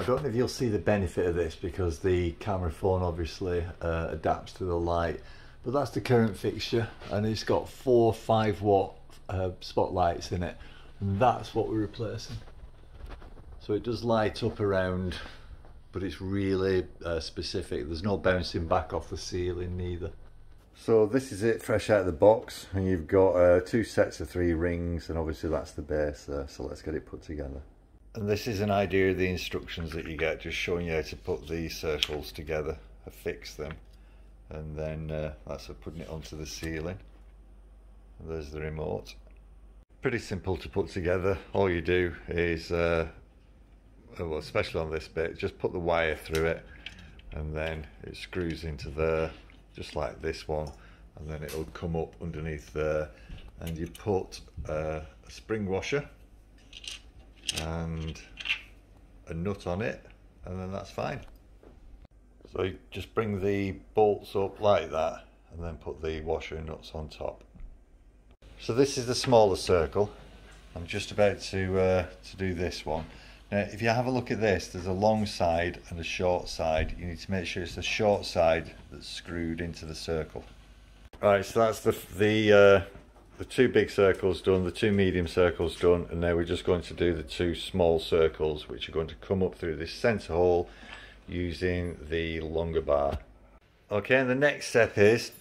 I don't know if you'll see the benefit of this because the camera phone obviously adapts to the light, but that's the current fixture and it's got 4 5-watt spotlights in it, and that's what we're replacing. So it does light up around, but it's really specific. There's no bouncing back off the ceiling neither. So this is it fresh out of the box, and you've got 2 sets of 3 rings, and obviously that's the base there, so let's get it put together. And this is an idea of the instructions that you get, just showing you how to put these circles together, affix them, and then that's for putting it onto the ceiling. And there's the remote. Pretty simple to put together. All you do is, well, especially on this bit, just put the wire through it, and then it screws into there, just like this one, and then it'll come up underneath there, and you put a spring washer and a nut on it, and then that's fine. So you just bring the bolts up like that and then put the washer nuts on top. So this is the smaller circle. I'm just about to do this one. Now if you have a look at this, there's a long side and a short side. You need to make sure it's the short side that's screwed into the circle. Right, so that's the 2 big circles done, the 2 medium circles done, and now we're just going to do the 2 small circles, which are going to come up through this centre hole using the longer bar. Okay, and the next step is,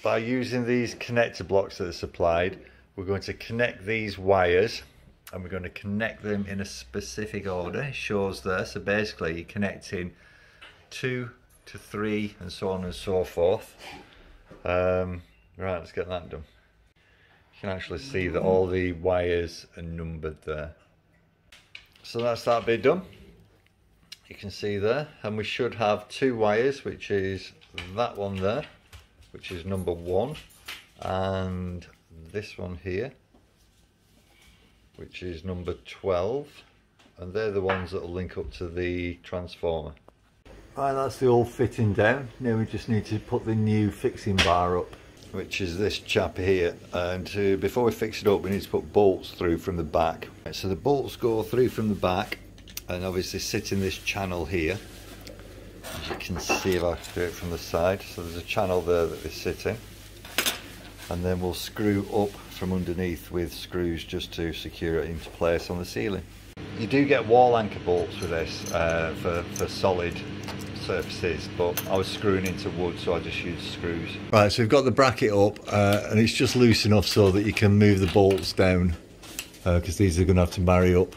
by using these connector blocks that are supplied, we're going to connect these wires, and we're going to connect them in a specific order. It shows there, so basically you're connecting 2 to 3 and so on and so forth. Right, let's get that done. You can actually see that all the wires are numbered there. So that's that bit done. You can see there, and we should have 2 wires, which is that one there, which is number 1, and this one here, which is number 12, and they're the ones that will link up to the transformer. Right, that's the old fitting down. Now we just need to put the new fixing bar up, which is this chap here, and before we fix it up we need to put bolts through from the back. So the bolts go through from the back and obviously sit in this channel here, as you can see if I do it from the side. So there's a channel there that they sit in, and then we'll screw up from underneath with screws just to secure it into place on the ceiling. You do get wall anchor bolts with this for solid surfaces, but I was screwing into wood, so I just used screws. Right, so we've got the bracket up, and it's just loose enough so that you can move the bolts down, because these are going to have to marry up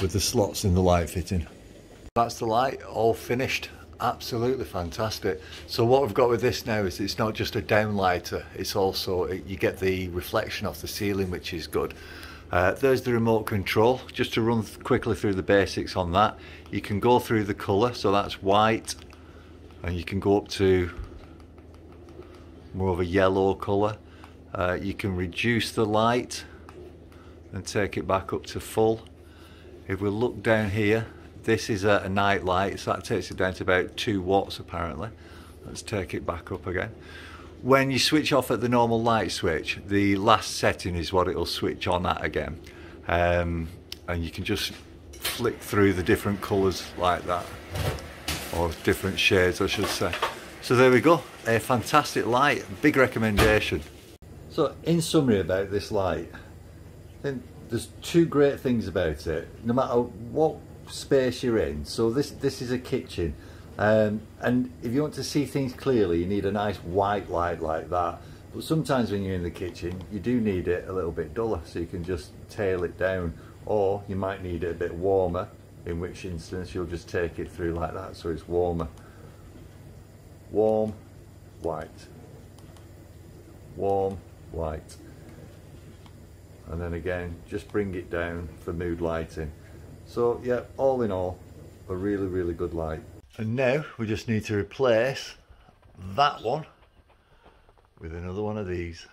with the slots in the light fitting. That's the light, all finished. Absolutely fantastic. So what we've got with this now is it's not just a down lighter, it's also, you get the reflection off the ceiling, which is good. There's the remote control. Just to run quickly through the basics on that, you can go through the colour, so that's white, and you can go up to more of a yellow colour. You can reduce the light and take it back up to full. If we look down here, this is a night light, so that takes it down to about 2 watts apparently. Let's take it back up again. When you switch off at the normal light switch, the last setting is what it'll switch on at again, and you can just flick through the different colours like that, or different shades I should say. So there we go, a fantastic light, big recommendation. So in summary about this light, I think there's 2 great things about it, no matter what space you're in. So this is a kitchen. And if you want to see things clearly, you need a nice white light like that. But sometimes when you're in the kitchen, you do need it a little bit duller, so you can just tail it down, or you might need it a bit warmer, in which instance you'll just take it through like that, so it's warmer. Warm, white. Warm, white. And then again, just bring it down for mood lighting. So yeah, all in all, a really, really good light. And now we just need to replace that one with another one of these.